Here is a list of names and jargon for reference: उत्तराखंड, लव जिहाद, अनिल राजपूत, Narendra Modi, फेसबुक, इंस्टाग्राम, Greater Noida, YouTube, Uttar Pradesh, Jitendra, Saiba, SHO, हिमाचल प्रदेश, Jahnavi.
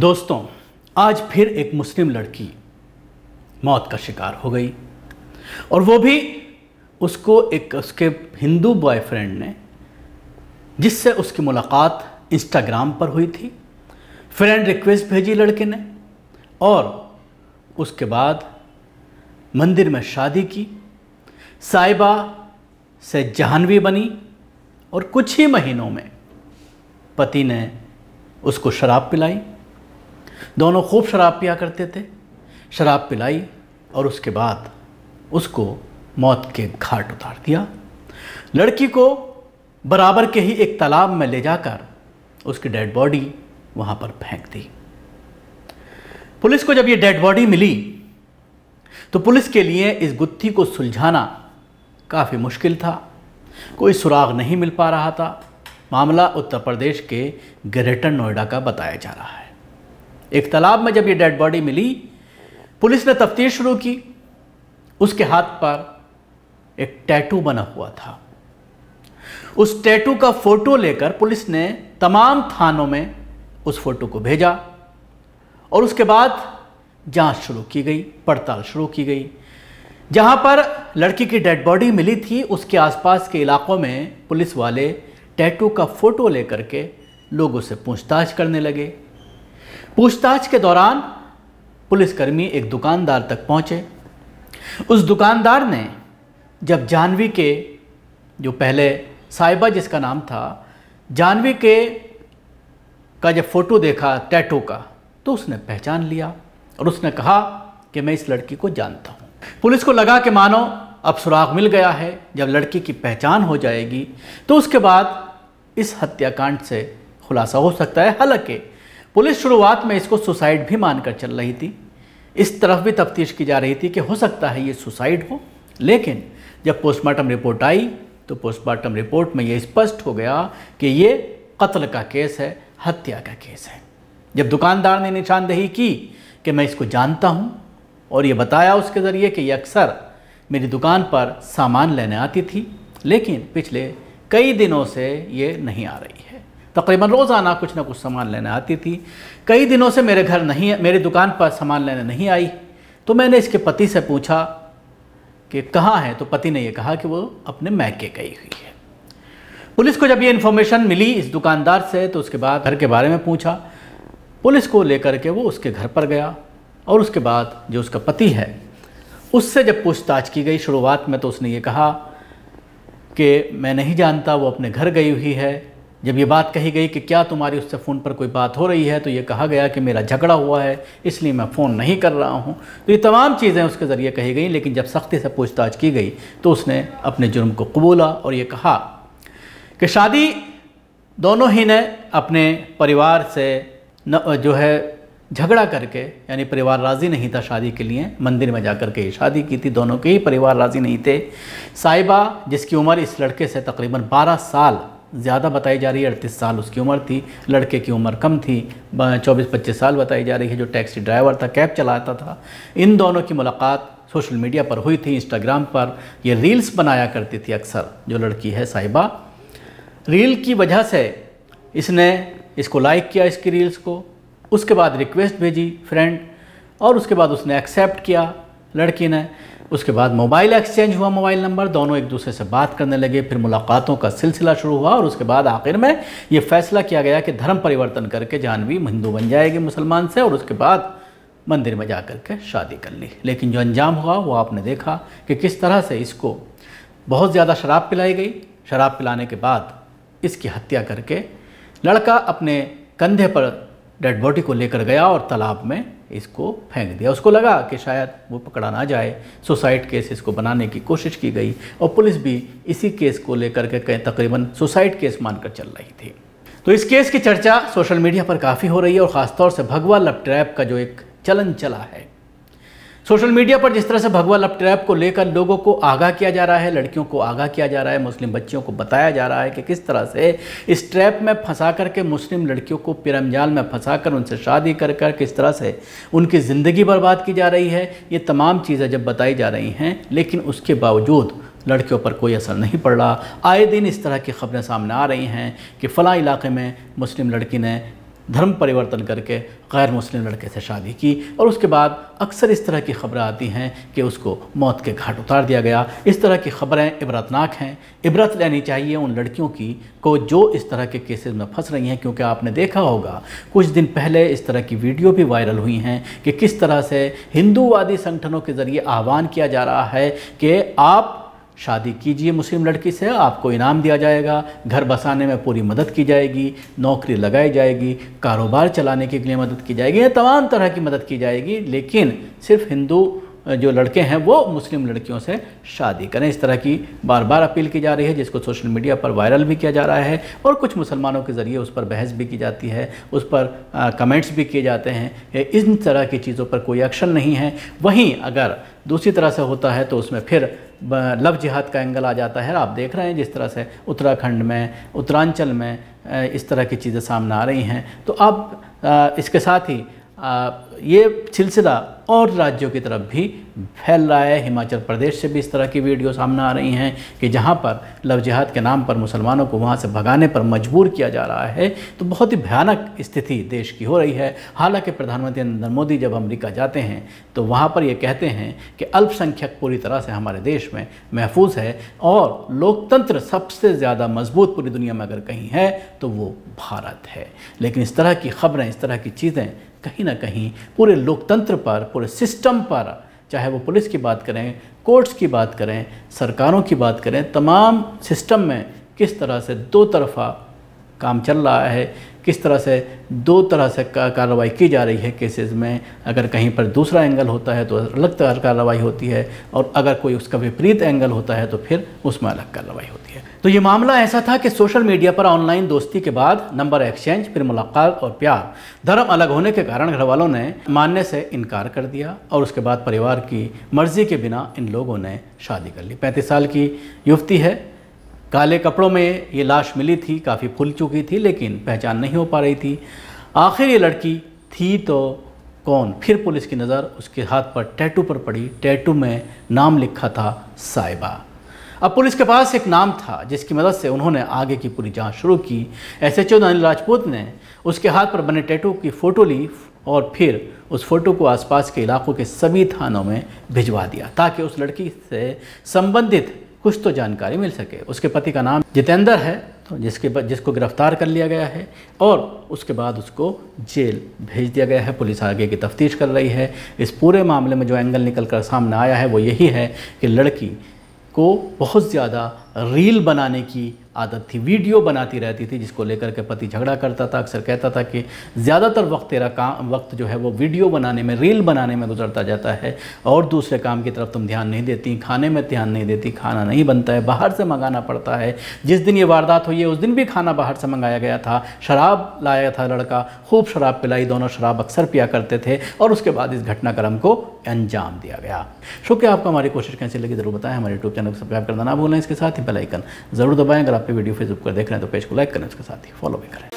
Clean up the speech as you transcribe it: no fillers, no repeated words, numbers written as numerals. दोस्तों, आज फिर एक मुस्लिम लड़की मौत का शिकार हो गई और वो भी उसको एक उसके हिंदू बॉयफ्रेंड ने, जिससे उसकी मुलाकात इंस्टाग्राम पर हुई थी। फ्रेंड रिक्वेस्ट भेजी लड़के ने और उसके बाद मंदिर में शादी की। साइबा से जाह्नवी बनी और कुछ ही महीनों में पति ने उसको शराब पिलाई। दोनों खूब शराब पिया करते थे। शराब पिलाई और उसके बाद उसको मौत के घाट उतार दिया। लड़की को बराबर के ही एक तालाब में ले जाकर उसकी डेड बॉडी वहाँ पर फेंक दी। पुलिस को जब ये डेड बॉडी मिली तो पुलिस के लिए इस गुत्थी को सुलझाना काफ़ी मुश्किल था। कोई सुराग नहीं मिल पा रहा था। मामला उत्तर प्रदेश के ग्रेटर नोएडा का बताया जा रहा है। एक तालाब में जब ये डेड बॉडी मिली, पुलिस ने तफ्तीश शुरू की। उसके हाथ पर एक टैटू बना हुआ था। उस टैटू का फोटो लेकर पुलिस ने तमाम थानों में उस फोटो को भेजा और उसके बाद जांच शुरू की गई, पड़ताल शुरू की गई। जहां पर लड़की की डेड बॉडी मिली थी, उसके आसपास के इलाकों में पुलिस वाले टैटू का फोटो लेकर के लोगों से पूछताछ करने लगे। पूछताछ के दौरान पुलिसकर्मी एक दुकानदार तक पहुंचे। उस दुकानदार ने जब जाह्नवी के, जो पहले साइबा जिसका नाम था, जाह्नवी के का जब फ़ोटो देखा टैटू का, तो उसने पहचान लिया और उसने कहा कि मैं इस लड़की को जानता हूँ। पुलिस को लगा कि मानो अब सुराग मिल गया है। जब लड़की की पहचान हो जाएगी तो उसके बाद इस हत्याकांड से खुलासा हो सकता है। हालांकि पुलिस शुरुआत में इसको सुसाइड भी मानकर चल रही थी। इस तरफ भी तफ्तीश की जा रही थी कि हो सकता है ये सुसाइड हो। लेकिन जब पोस्टमार्टम रिपोर्ट आई तो पोस्टमार्टम रिपोर्ट में ये स्पष्ट हो गया कि ये कत्ल का केस है, हत्या का केस है। जब दुकानदार ने निशानदेही की कि मैं इसको जानता हूँ और ये बताया उसके ज़रिए कि ये अक्सर मेरी दुकान पर सामान लेने आती थी, लेकिन पिछले कई दिनों से ये नहीं आ रही है। तकरीबन रोज़ाना कुछ ना कुछ सामान लेने आती थी। कई दिनों से मेरी दुकान पर सामान लेने नहीं आई। तो मैंने इसके पति से पूछा कि कहाँ है, तो पति ने यह कहा कि वो अपने मैके गई हुई है। पुलिस को जब ये इन्फॉर्मेशन मिली इस दुकानदार से, तो उसके बाद घर के बारे में पूछा। पुलिस को लेकर के वो उसके घर पर गया और उसके बाद जो उसका पति है उससे जब पूछताछ की गई शुरुआत में, तो उसने ये कहा कि मैं नहीं जानता, वो अपने घर गई हुई है। जब ये बात कही गई कि क्या तुम्हारी उससे फ़ोन पर कोई बात हो रही है, तो ये कहा गया कि मेरा झगड़ा हुआ है इसलिए मैं फ़ोन नहीं कर रहा हूँ। तो ये तमाम चीज़ें उसके ज़रिए कही गई। लेकिन जब सख्ती से पूछताछ की गई तो उसने अपने जुर्म को कबूला और ये कहा कि शादी दोनों ही ने अपने परिवार से जो है झगड़ा करके, यानी परिवार राज़ी नहीं था शादी के लिए, मंदिर में जाकर के शादी की थी। दोनों के ही परिवार राज़ी नहीं थे। साइबा, जिसकी उम्र इस लड़के से तकरीबन 12 साल ज़्यादा बताई जा रही है, 38 साल उसकी उम्र थी, लड़के की उम्र कम थी, 24-25 साल बताई जा रही है, जो टैक्सी ड्राइवर था, कैब चलाता था। इन दोनों की मुलाकात सोशल मीडिया पर हुई थी। इंस्टाग्राम पर ये रील्स बनाया करती थी अक्सर जो लड़की है साइबा। रील की वजह से इसने इसको लाइक किया, इसकी रील्स को। उसके बाद रिक्वेस्ट भेजी फ्रेंड और उसके बाद उसने एक्सेप्ट किया लड़की ने। उसके बाद मोबाइल एक्सचेंज हुआ, मोबाइल नंबर, दोनों एक दूसरे से बात करने लगे। फिर मुलाकातों का सिलसिला शुरू हुआ और उसके बाद आखिर में ये फैसला किया गया कि धर्म परिवर्तन करके जाह्नवी हिंदू बन जाएगी मुसलमान से और उसके बाद मंदिर में जा कर के शादी कर ली। लेकिन जो अंजाम हुआ वो आपने देखा कि किस तरह से इसको बहुत ज़्यादा शराब पिलाई गई। शराब पिलाने के बाद इसकी हत्या करके लड़का अपने कंधे पर डेड बॉडी को लेकर गया और तालाब में इसको फेंक दिया। उसको लगा कि शायद वो पकड़ा ना जाए, सुसाइड केस इसको बनाने की कोशिश की गई और पुलिस भी इसी केस को लेकर के तकरीबन सुसाइड केस मानकर चल रही थी। तो इस केस की चर्चा सोशल मीडिया पर काफ़ी हो रही है और ख़ासतौर से भगवा लव ट्रैप का जो एक चलन चला है सोशल मीडिया पर, जिस तरह से भगवा लव ट्रैप को लेकर लोगों को आगाह किया जा रहा है, लड़कियों को आगाह किया जा रहा है, मुस्लिम बच्चियों को बताया जा रहा है कि किस तरह से इस ट्रैप में फंसा कर के मुस्लिम लड़कियों को पिरमजाल में फंसा कर उनसे शादी कर कर किस तरह से उनकी ज़िंदगी बर्बाद की जा रही है। ये तमाम चीज़ें जब बताई जा रही हैं लेकिन उसके बावजूद लड़कियों पर कोई असर नहीं पड़ रहा। आए दिन इस तरह की खबरें सामने आ रही हैं कि फ़लाँ इलाके में मुस्लिम लड़की ने धर्म परिवर्तन करके गैर मुस्लिम लड़के से शादी की और उसके बाद अक्सर इस तरह की खबरें आती हैं कि उसको मौत के घाट उतार दिया गया। इस तरह की खबरें इबरतनाक हैं, इबरत लेनी चाहिए उन लड़कियों की को जो इस तरह के केसेस में फंस रही हैं, क्योंकि आपने देखा होगा कुछ दिन पहले इस तरह की वीडियो भी वायरल हुई हैं कि किस तरह से हिंदूवादी संगठनों के ज़रिए आह्वान किया जा रहा है कि आप शादी कीजिए मुस्लिम लड़की से, आपको इनाम दिया जाएगा, घर बसाने में पूरी मदद की जाएगी, नौकरी लगाई जाएगी, कारोबार चलाने के लिए मदद की जाएगी, या तमाम तरह की मदद की जाएगी, लेकिन सिर्फ हिंदू जो लड़के हैं वो मुस्लिम लड़कियों से शादी करें। इस तरह की बार बार अपील की जा रही है, जिसको सोशल मीडिया पर वायरल भी किया जा रहा है और कुछ मुसलमानों के ज़रिए उस पर बहस भी की जाती है, उस पर कमेंट्स भी किए जाते हैं। इन तरह की चीज़ों पर कोई एक्शन नहीं है। वहीं अगर दूसरी तरह से होता है तो उसमें फिर लव जिहाद का एंगल आ जाता है। आप देख रहे हैं जिस तरह से उत्तराखंड में, उत्तरांचल में इस तरह की चीज़ें सामने आ रही हैं। तो अब इसके साथ ही ये सिलसिला और राज्यों की तरफ भी फैल रहा है। हिमाचल प्रदेश से भी इस तरह की वीडियो सामने आ रही हैं कि जहाँ पर लव जिहाद के नाम पर मुसलमानों को वहाँ से भगाने पर मजबूर किया जा रहा है। तो बहुत ही भयानक स्थिति देश की हो रही है। हालांकि प्रधानमंत्री नरेंद्र मोदी जब अमेरिका जाते हैं तो वहाँ पर ये कहते हैं कि अल्पसंख्यक पूरी तरह से हमारे देश में महफूज है और लोकतंत्र सबसे ज़्यादा मजबूत पूरी दुनिया में अगर कहीं है तो वो भारत है। लेकिन इस तरह की खबरें, इस तरह की चीज़ें कहीं ना कहीं पूरे लोकतंत्र पर, पूरे सिस्टम पर, चाहे वो पुलिस की बात करें, कोर्ट्स की बात करें, सरकारों की बात करें, तमाम सिस्टम में किस तरह से दो तरफ़ा काम चल रहा है, किस तरह से दो तरह से कार्रवाई की जा रही है केसेस में। अगर कहीं पर दूसरा एंगल होता है तो अलग तरह कार्रवाई होती है और अगर कोई उसका विपरीत एंगल होता है तो फिर उसमें अलग कार्रवाई होती है। तो ये मामला ऐसा था कि सोशल मीडिया पर ऑनलाइन दोस्ती के बाद नंबर एक्सचेंज, फिर मुलाकात और प्यार। धर्म अलग होने के कारण घर वालों ने मानने से इनकार कर दिया और उसके बाद परिवार की मर्जी के बिना इन लोगों ने शादी कर ली। 35 साल की युवती है, काले कपड़ों में ये लाश मिली थी, काफ़ी फूल चुकी थी लेकिन पहचान नहीं हो पा रही थी। आखिर ये लड़की थी तो कौन? फिर पुलिस की नज़र उसके हाथ पर टैटू पर पड़ी। टैटू में नाम लिखा था साइबा। अब पुलिस के पास एक नाम था जिसकी मदद से उन्होंने आगे की पूरी जांच शुरू की। SHO अनिल राजपूत ने उसके हाथ पर बने टैटू की फ़ोटो ली और फिर उस फोटो को आसपास के इलाकों के सभी थानों में भिजवा दिया ताकि उस लड़की से संबंधित कुछ तो जानकारी मिल सके। उसके पति का नाम जितेंद्र है, तो जिसको गिरफ्तार कर लिया गया है और उसके बाद उसको जेल भेज दिया गया है। पुलिस आगे की तफ्तीश कर रही है। इस पूरे मामले में जो एंगल निकल कर सामने आया है वो यही है कि लड़की को बहुत ज़्यादा रील बनाने की आदत थी, वीडियो बनाती रहती थी, जिसको लेकर के पति झगड़ा करता था। अक्सर कहता था कि ज़्यादातर वक्त तेरा काम वक्त जो है वो वीडियो बनाने में, रील बनाने में गुजरता जाता है और दूसरे काम की तरफ तुम ध्यान नहीं देती, खाने में ध्यान नहीं देती, खाना नहीं बनता है, बाहर से मंगाना पड़ता है। जिस दिन ये वारदात हुई है उस दिन भी खाना बाहर से मंगाया गया था। शराब लाया था लड़का, खूब शराब पिलाई, दोनों शराब अक्सर पिया करते थे और उसके बाद इस घटनाक्रम को अंजाम दिया गया। शुक्रिया आपको। हमारी कोशिश कैसी लगी ज़रूर बताएं। हमारे YouTube चैनल को सब्सक्राइब करना ना भूलें। इसके साथ ही बेल आइकन ज़रूर दबाएं। अगर आप ये वीडियो फेसबुक पर देख रहे हैं तो पेज को लाइक करें, उसके साथ ही फॉलो भी करें।